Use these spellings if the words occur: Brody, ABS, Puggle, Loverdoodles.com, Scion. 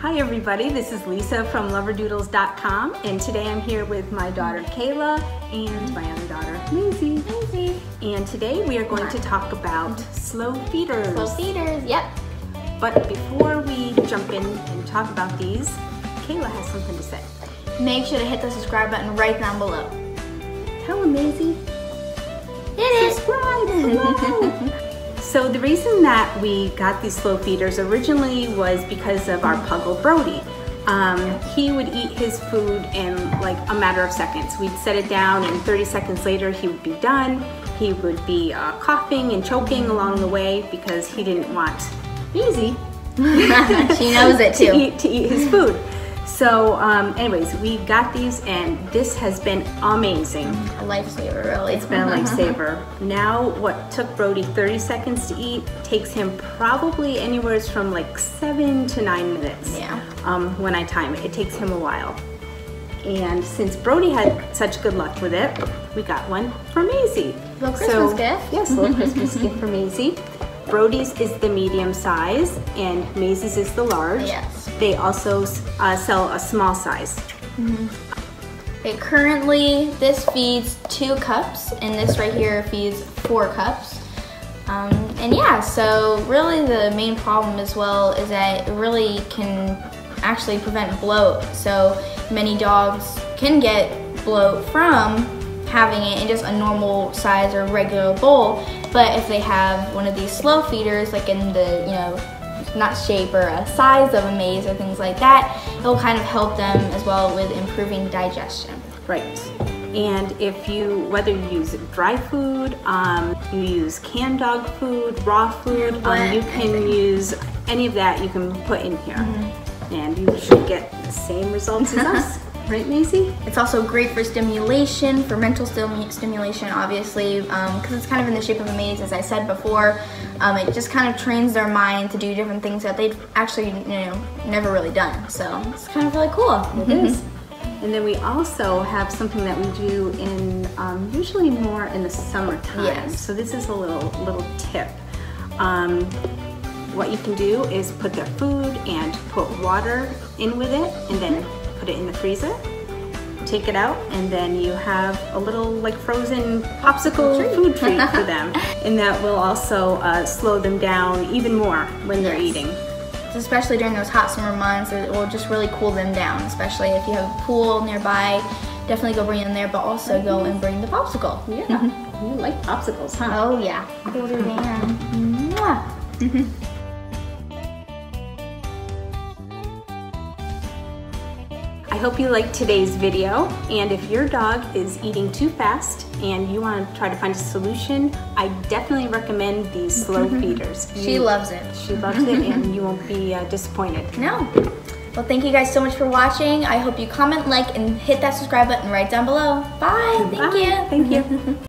Hi everybody, this is Lisa from Loverdoodles.com, and today I'm here with my daughter Kayla and my other daughter Maisie. And today we are going to talk about slow feeders. Slow feeders, yep. But before we jump in and talk about these, Kayla has something to say. Make sure to hit the subscribe button right down below. Tell them, Maisie. Subscribe below. So the reason that we got these slow feeders originally was because of our Puggle Brody. He would eat his food in like a matter of seconds. We'd set it down and 30 seconds later he would be done. He would be coughing and choking along the way because he didn't want Maisie she knows it too. to eat his food. So anyways, we got these and this has been amazing. A lifesaver, really. It's been a lifesaver. Now what took Brody 30 seconds to eat takes him probably anywhere from like 7 to 9 minutes. Yeah. When I time it, it takes him a while. And since Brody had such good luck with it, we got one for Maisie. Little Christmas gift. Yes, little Christmas gift for Maisie. Brody's is the medium size and Maisie's is the large. Yes. They also sell a small size. And currently, this feeds 2 cups, and this right here feeds 4 cups. And yeah, so really the main problem as well is that it really can actually prevent bloat. So many dogs can get bloat from having it in just a normal size or regular bowl, but if they have one of these slow feeders, like in the, you know, not shape or a size of a maze or things like that, it'll kind of help them as well with improving digestion. Right. And if you, whether you use dry food, you use canned dog food, raw food, you can use any of that you can put in here. And you should get the same results as us. Right, Maisie? It's also great for stimulation, for mental stimulation, obviously, because it's kind of in the shape of a maze, as I said before. It just kind of trains their mind to do different things that they've actually, you know, never really done. So it's kind of really cool. It is. And then we also have something that we do in usually more in the summertime. Yes. So this is a little tip. What you can do is put their food and put water in with it, and then put it in the freezer, take it out, and then you have a little like frozen popsicle food treat for them. And that will also slow them down even more when they're eating. Especially during those hot summer months, it will just really cool them down, especially if you have a pool nearby. Definitely go bring them there, but also go and bring the popsicle. Yeah, you like popsicles, huh? Oh yeah. I hope you liked today's video, and if your dog is eating too fast and you want to try to find a solution, I definitely recommend these slow feeders. She loves it. She loves it, and you won't be disappointed. No. Well, thank you guys so much for watching. I hope you comment, like, and hit that subscribe button right down below. Bye. Thank you. Thank you.